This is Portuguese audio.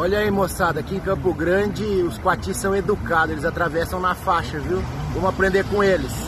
Olha aí, moçada, aqui em Campo Grande os quatis são educados, eles atravessam na faixa, viu? Vamos aprender com eles.